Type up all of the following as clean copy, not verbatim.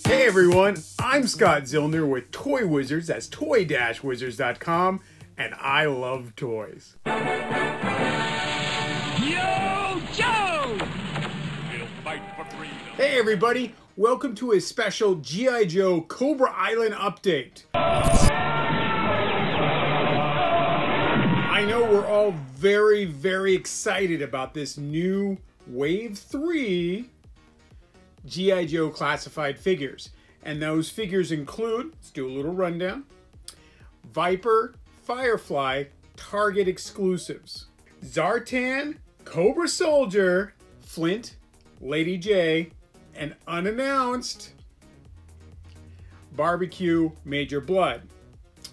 Hey everyone, I'm Scott Zillner with Toy Wizards, that's toy-wizards.com, and I love toys. Yo, Joe! We'll fight for freedom. Hey everybody, welcome to a special G.I. Joe Cobra Island update. I know we're all very, very excited about this new Wave 3 G.I. Joe Classified figures. And those figures include, let's do a little rundown, Viper, Firefly, Target exclusives, Zartan, Cobra Soldier, Flint, Lady Jay, and unannounced, Barbecue Major Blood.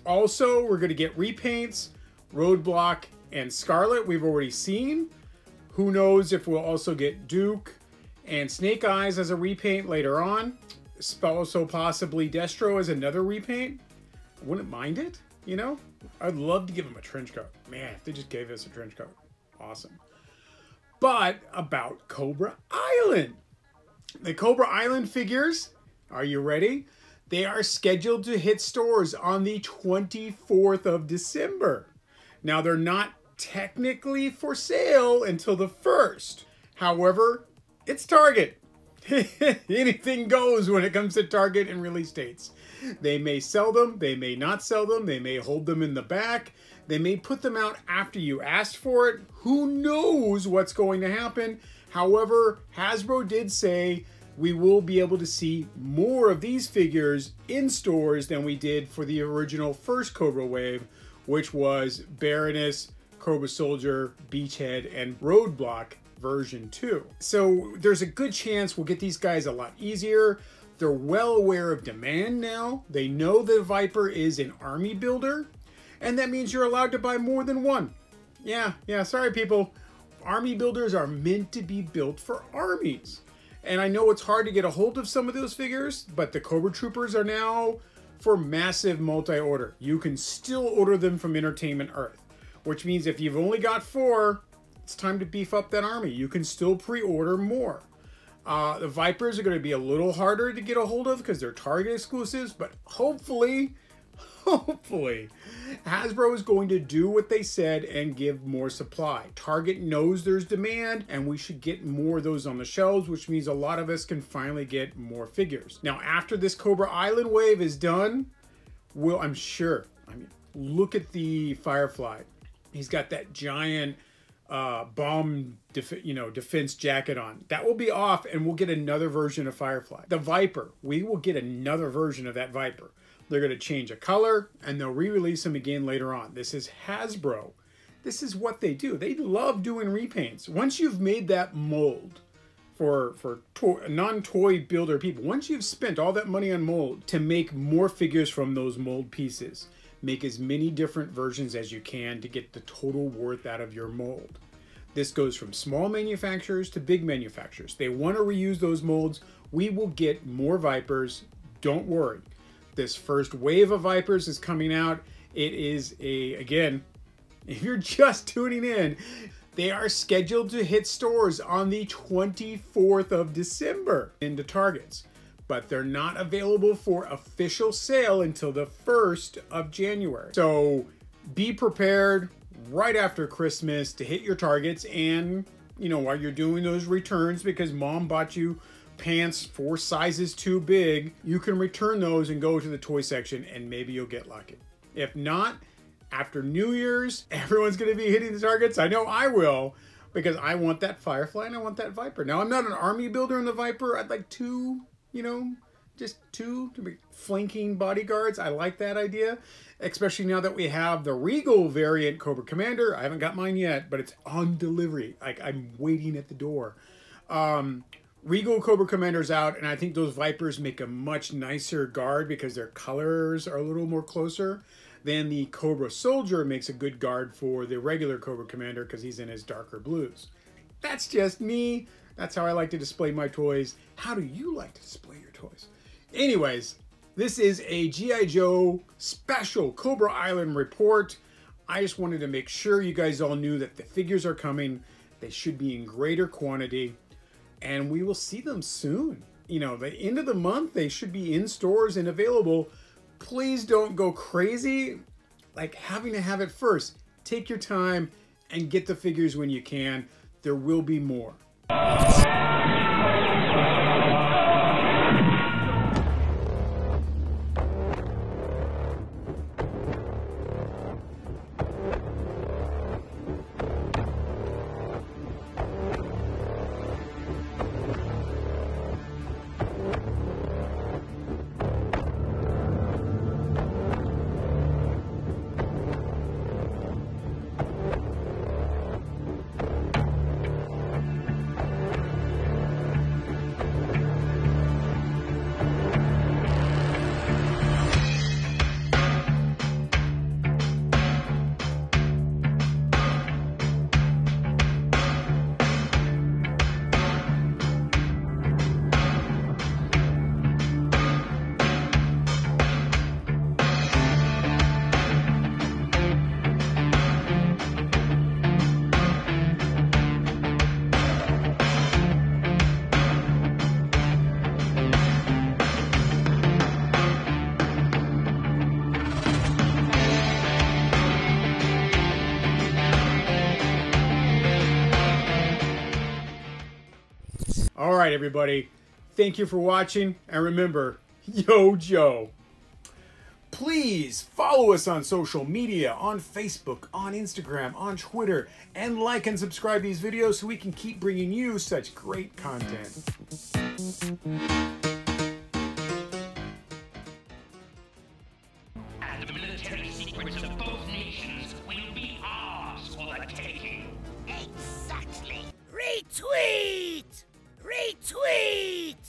Also, we're going to get repaints, Roadblock and Scarlet we've already seen. Who knows if we'll also get Duke and Snake Eyes as a repaint later on. Also possibly Destro as another repaint. I wouldn't mind it, you know? I'd love to give him a trench coat. Man, if they just gave us a trench coat, awesome. But about Cobra Island. The Cobra Island figures, are you ready? They are scheduled to hit stores on the 24th of December. Now, they're not technically for sale until the 1st. However, it's Target. Anything goes when it comes to Target and release dates. They may sell them. They may not sell them. They may hold them in the back. They may put them out after you asked for it. Who knows what's going to happen? However, Hasbro did say we will be able to see more of these figures in stores than we did for the original first Cobra Wave, which was Baroness, Cobra Soldier, Beachhead, and Roadblock version 2. So there's a good chance we'll get these guys a lot easier. They're well aware of demand now. They know that Viper is an army builder, and that means you're allowed to buy more than one. Yeah, sorry people. Army builders are meant to be built for armies. And I know it's hard to get a hold of some of those figures, but the Cobra Troopers are now for massive multi-order. You can still order them from Entertainment Earth, which means if you've only got 4, it's time to beef up that army. You can still pre-order more. The Vipers are going to be a little harder to get a hold of because they're Target exclusives, but hopefully, Hasbro is going to do what they said and give more supply. Target knows there's demand, and we should get more of those on the shelves, which means a lot of us can finally get more figures. Now, after this Cobra Island wave is done, look at the Firefly. He's got that giant bomb defense jacket on. That will be off, and we'll get another version of Firefly. The Viper, we will get another version of that Viper. They're going to change a color, and they'll re-release them again later on. This is Hasbro. This is what they do. They love doing repaints. Once you've made that mold for non-toy builder people, once you've spent all that money on mold to make more figures from those mold pieces, make as many different versions as you can to get the total worth out of your mold. This goes from small manufacturers to big manufacturers. They want to reuse those molds. We will get more Vipers. Don't worry. This first wave of Vipers is coming out. It is again, if you're just tuning in, they are scheduled to hit stores on the 24th of December into Targets, but they're not available for official sale until the 1st of January. So be prepared right after Christmas to hit your Targets and, you know, while you're doing those returns because mom bought you pants 4 sizes too big, you can return those and go to the toy section and maybe you'll get lucky. If not, after New Year's, everyone's going to be hitting the Targets. I know I will, because I want that Firefly and I want that Viper. Now, I'm not an army builder in the Viper. I'd like 2, just 2 to be flanking bodyguards. I like that idea, especially now that we have the Regal variant Cobra Commander. I haven't got mine yet, but it's on delivery. Like, I'm waiting at the door. Regal Cobra Commander's out, and I think those Vipers make a much nicer guard because their colors are a little more closer than the Cobra Soldier makes a good guard for the regular Cobra Commander because he's in his darker blues. That's just me. That's how I like to display my toys. How do you like to display your toys? Anyways, this is a G.I. Joe special Cobra Island report. I just wanted to make sure you guys all knew that the figures are coming. They should be in greater quantity, and we will see them soon. You know, the end of the month, they should be in stores and available. Please don't go crazy, like having to have it first. Take your time and get the figures when you can. There will be more. All right, everybody, thank you for watching, and remember, Yo Joe. Please follow us on social media, on Facebook, on Instagram, on Twitter, and like and subscribe these videos so we can keep bringing you such great content. Retweet!